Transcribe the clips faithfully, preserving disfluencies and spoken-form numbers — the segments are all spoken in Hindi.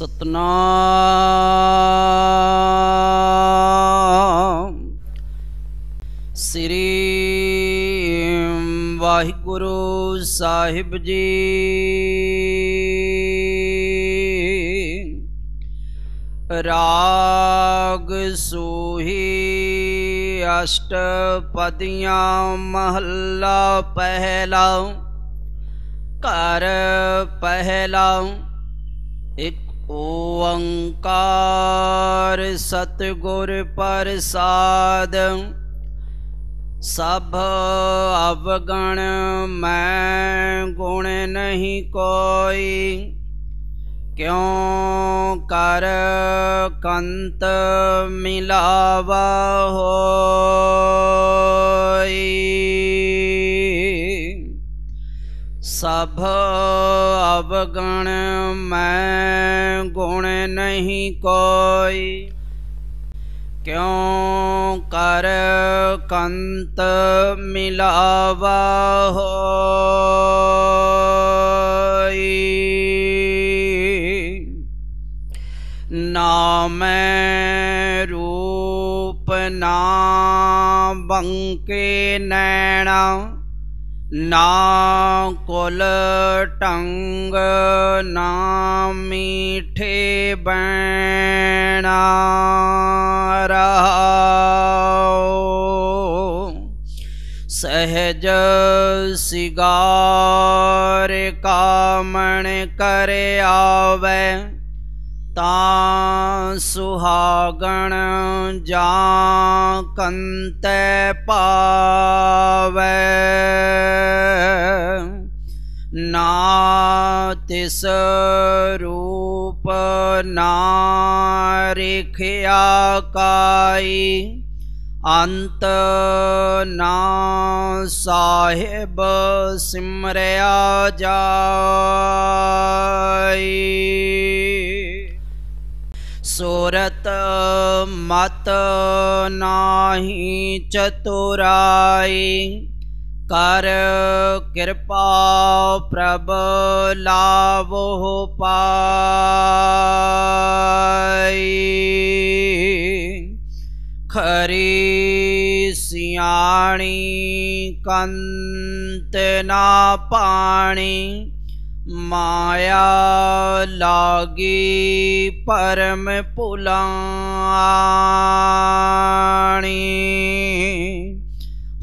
सतनाम श्री वाहिगुरु साहिब जी। राग सूही अष्टपदियाँ महला पहला कर पहला। एक ओंकार सतगुर प्रसाद सब अवगण मैं गुण नहीं कोई। क्यों कर कंत मिलावा होई। सब अवगण मैं गुण नहीं कोई। क्यों कर कंत मिलावा होई। नाम रूप ना बंके नैना ना कुल टंग ना मीठे बैणा। सहज सिगार कामण करे आवे तां सुहागण जा कंत पावे। ना तिस रूप ना रेखया काई अंत ना साहिब सिमरया जाई। सूरत मत नाही चतुराई कर कृपा प्रभ लावो पाई। खरी सियाणी कंत ना पाणी माया लागी परम पुलाणी।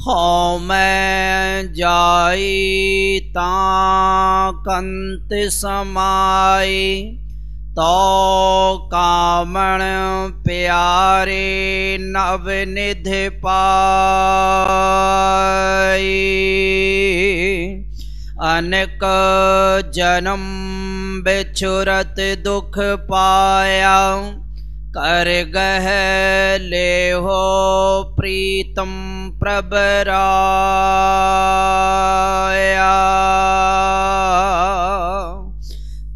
हो मैं जाई तां कंत समाई तो कामण प्यारे नवनिध पाई। अनेक जन्म बिछुरत दुख पाया कर गह ले हो प्रीतम प्रबराया।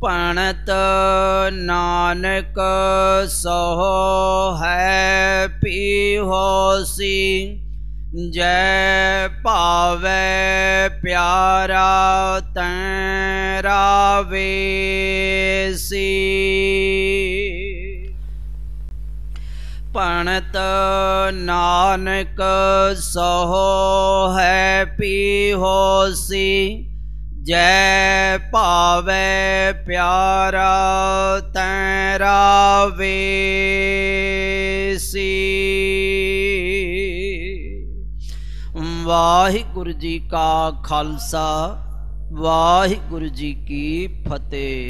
पणत नानक सहो है पीहोसी जय पावे प्यारा तेरा वेसी। पणत नानक सहो है पीहोसी जय पावे प्यारा तेरा वेसी। वाहिगुरु जी का खालसा वाहिगुरु जी की फतेह।